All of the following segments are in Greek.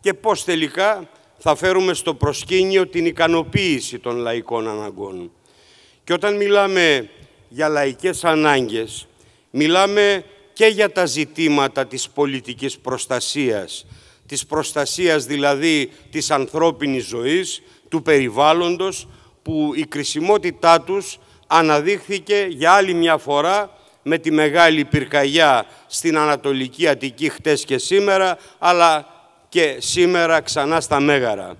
και πώς τελικά θα φέρουμε στο προσκήνιο την ικανοποίηση των λαϊκών αναγκών. Και όταν μιλάμε για λαϊκές ανάγκες, μιλάμε και για τα ζητήματα της πολιτικής προστασίας, της προστασίας δηλαδή της ανθρώπινης ζωής, του περιβάλλοντος, που η κρισιμότητά τους αναδείχθηκε για άλλη μια φορά με τη μεγάλη πυρκαγιά στην Ανατολική Αττική χτες και σήμερα, αλλά και σήμερα ξανά στα Μέγαρα.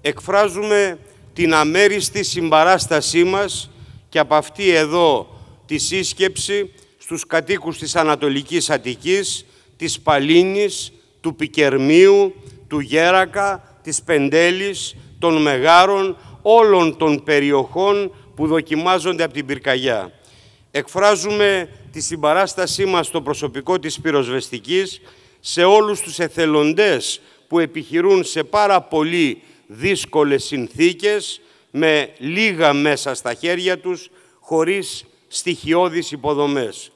Εκφράζουμε την αμέριστη συμπαράστασή μας και από αυτή εδώ τη σύσκεψη στους κατοίκους της Ανατολικής Αττικής, της Παλίνης, του Πικερμίου, του Γέρακα, της Πεντέλης, των Μεγάρων, όλων των περιοχών που δοκιμάζονται από την πυρκαγιά. Εκφράζουμε τη συμπαράστασή μας στο προσωπικό της πυροσβεστικής, σε όλους τους εθελοντές που επιχειρούν σε πάρα πολύ δύσκολες συνθήκες, με λίγα μέσα στα χέρια τους, χωρίς στοιχειώδεις υποδομές.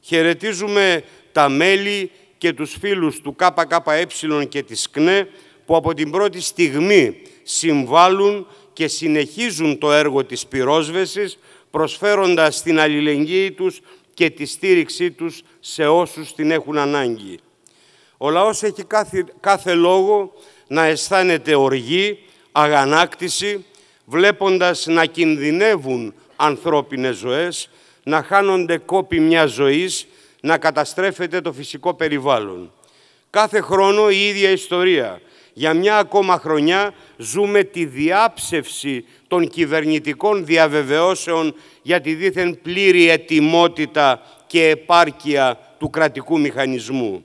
Χαιρετίζουμε τα μέλη και τους φίλους του ΚΚΕ και της ΚΝΕ, που από την πρώτη στιγμή συμβάλλουν και συνεχίζουν το έργο της πυρόσβεσης, προσφέροντας την αλληλεγγύη τους και τη στήριξή τους σε όσους την έχουν ανάγκη. Ο λαός έχει κάθε λόγο να αισθάνεται οργή, αγανάκτηση, βλέποντας να κινδυνεύουν ανθρώπινες ζωές, να χάνονται κόποι μιας ζωής, να καταστρέφεται το φυσικό περιβάλλον. Κάθε χρόνο η ίδια ιστορία. Για μια ακόμα χρονιά ζούμε τη διάψευση των κυβερνητικών διαβεβαιώσεων για τη δίθεν πλήρη ετοιμότητα και επάρκεια του κρατικού μηχανισμού.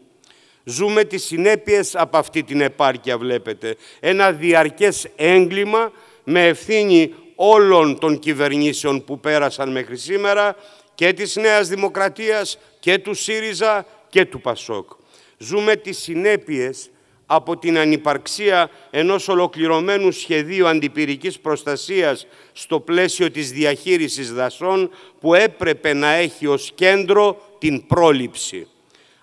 Ζούμε τις συνέπειες από αυτή την επάρκεια, βλέπετε. Ένα διαρκές έγκλημα με ευθύνη όλων των κυβερνήσεων που πέρασαν μέχρι σήμερα, και της Νέας Δημοκρατίας και του ΣΥΡΙΖΑ και του ΠΑΣΟΚ. Ζούμε τις συνέπειες από την ανυπαρξία ενός ολοκληρωμένου σχεδίου αντιπυρικής προστασίας στο πλαίσιο της διαχείρισης δασών, που έπρεπε να έχει ως κέντρο την πρόληψη.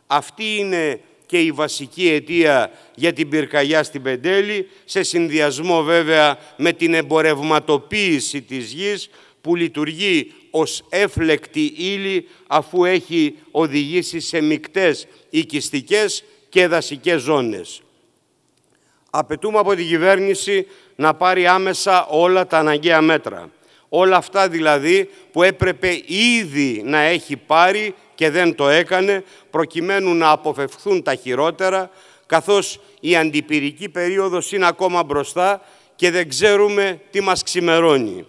Αυτή είναι και η βασική αιτία για την πυρκαγιά στην Πεντέλη, σε συνδυασμό βέβαια με την εμπορευματοποίηση της γης, που λειτουργεί ως έφλεκτη ύλη, αφού έχει οδηγήσει σε μικτές οικιστικές και δασικές ζώνες. Απαιτούμε από την κυβέρνηση να πάρει άμεσα όλα τα αναγκαία μέτρα. Όλα αυτά δηλαδή που έπρεπε ήδη να έχει πάρει και δεν το έκανε, προκειμένου να αποφευχθούν τα χειρότερα, καθώς η αντιπυρική περίοδος είναι ακόμα μπροστά και δεν ξέρουμε τι μας ξημερώνει.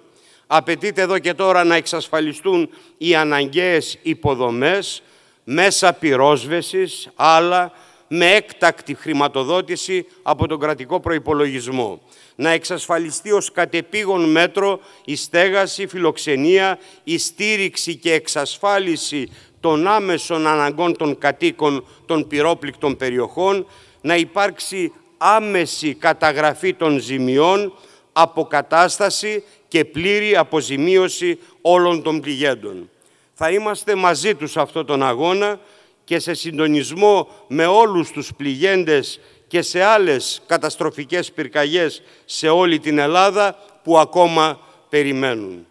Απαιτείται εδώ και τώρα να εξασφαλιστούν οι αναγκαίες υποδομές, μέσα πυρόσβεσης, αλλά με έκτακτη χρηματοδότηση από τον κρατικό προϋπολογισμό. Να εξασφαλιστεί ως κατεπήγον μέτρο η στέγαση, η φιλοξενία, η στήριξη και εξασφάλιση των άμεσων αναγκών των κατοίκων των πυρόπληκτων περιοχών, να υπάρξει άμεση καταγραφή των ζημιών, αποκατάσταση και πλήρη αποζημίωση όλων των πληγέντων. Θα είμαστε μαζί τους σε αυτόν τον αγώνα και σε συντονισμό με όλους τους πληγέντες και σε άλλες καταστροφικές πυρκαγιές σε όλη την Ελλάδα που ακόμα περιμένουν.